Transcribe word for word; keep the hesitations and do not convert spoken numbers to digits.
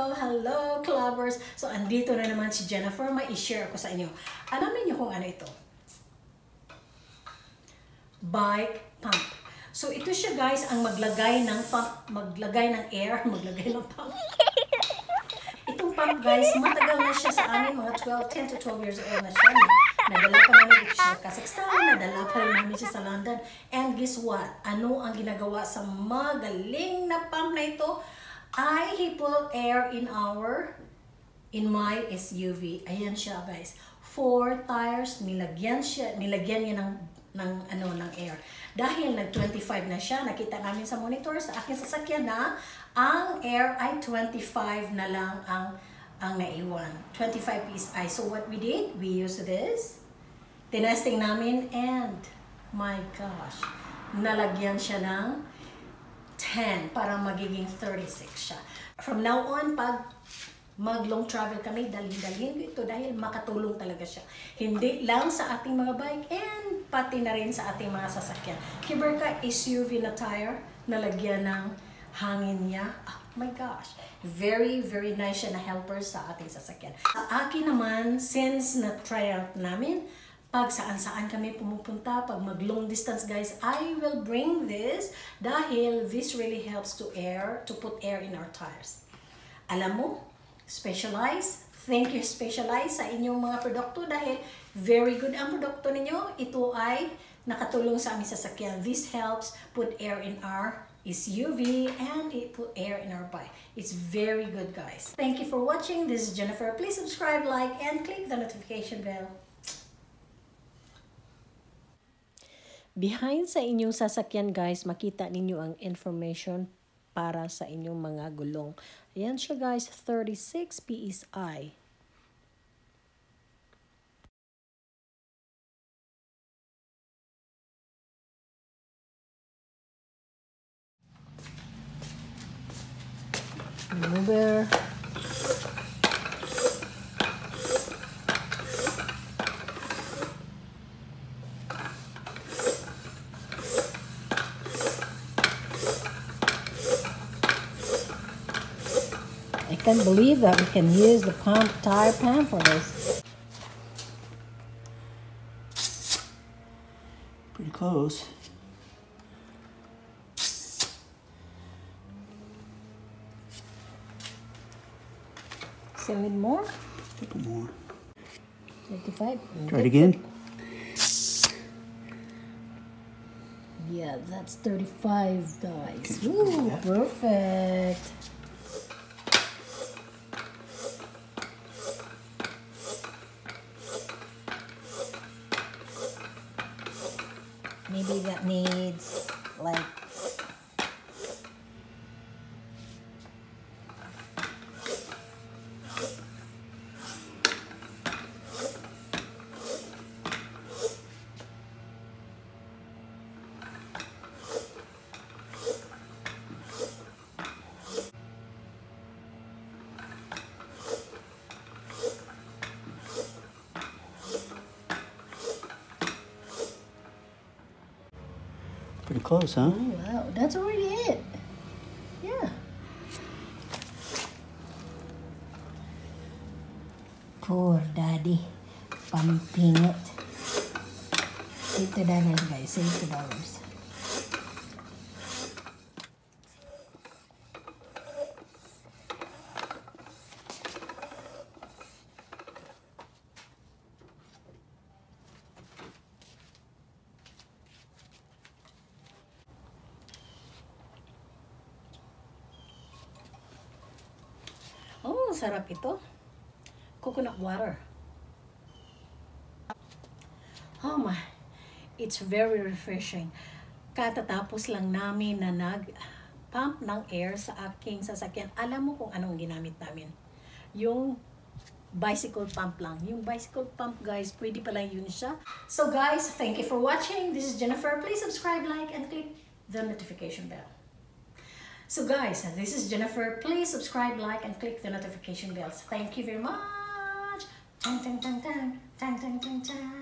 Hello, hello, clubbers! So, andito na naman si Jennifer. May i-share ako sa inyo. Alamin niyo kung ano ito. Bike pump. So, ito siya guys, ang maglagay ng pump, maglagay ng air, maglagay ng pump. Itong pump guys, matagal na siya sa amin, mga twelve, ten to twelve years old na siya. Nadala pa namin ito siya Kazakhstan, nadala pa rin namin siya sa London. And guess what? Ano ang ginagawa sa magaling na pump na ito? I hipple air in our, in my S U V. Ayan siya guys. Four tires, nilagyan siya, nilagyan niya ng, ng, ano, ng air. Dahil nag twenty-five na siya, nakita namin sa monitor, sa aking sasakyan na, ang air ay twenty-five na lang ang, ang naiwan. twenty-five P S I. So what we did, we used this. Tinesting namin and, my gosh, nalagyan siya ng ten para magiging thirty-six siya. From now on, pag mag-long travel kami, dalhin-dalhin ito dahil makatulong talaga siya. Hindi lang sa ating mga bike and pati na rin sa ating mga sasakyan. Kiberka S U V na tire, nalagyan ng hangin niya. Oh my gosh! Very, very nice siya na helper sa ating sasakyan. Sa akin naman, since na-try out namin, pag saan-saan kami pumupunta, pag mag-long distance guys, I will bring this dahil this really helps to air, to put air in our tires. Alam mo, Specialized, thank you Specialized sa inyong mga produkto dahil very good ang produkto ninyo. Ito ay nakatulong sa aming sasakyan. This helps put air in our S U V and it put air in our bike. It's very good guys. Thank you for watching. This is Jennifer. Please subscribe, like, and click the notification bell. Behind sa inyong sasakyan guys, makita ninyo ang information para sa inyong mga gulong. Ayan siya guys, thirty-six P S I. Maneuver. I can't believe that we can use the pump, tire pump for this. Pretty close. Still need more? A little more. thirty-five. Try it again. Yeah, that's thirty-five guys. Ooh, perfect. Maybe that needs like pretty close, huh? Oh, wow, that's already it. Yeah. Poor daddy, pumping it. Eighty dollars, guys. Eighty dollars. Oh, sarap ito. Coconut water. Oh my, it's very refreshing. Katatapos lang namin na nag-pump ng air sa aking sasakyan. Alam mo kung anong ginamit namin? Yung bicycle pump lang. Yung bicycle pump guys, pwede pala yun siya. So guys, thank you for watching. This is Jennifer. Please subscribe, like, and click the notification bell. So guys, this is Jennifer. Please subscribe, like, and click the notification bells. Thank you very much. Dun, dun, dun, dun. Dun, dun, dun, dun.